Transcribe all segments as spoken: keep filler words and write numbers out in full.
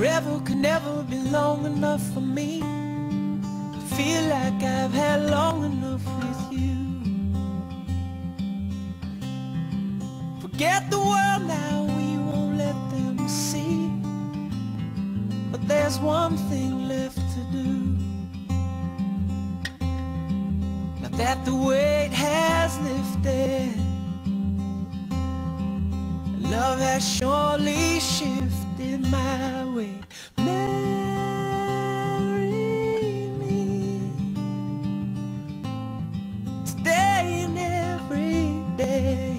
Forever could never be long enough for me. I feel like I've had long enough with you. Forget the world now, we won't let them see. But there's one thing left to do. Now that the weight has lifted, love has surely shifted my way. Marry me today and every day.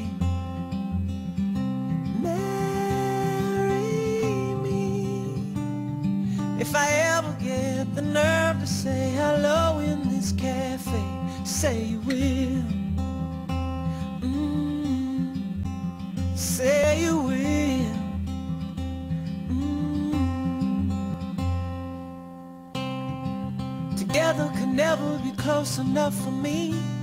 Marry me. If I ever get the nerve to say hello in this cafe, say you will. Mm, say you will. Mm. Together could never be close enough for me.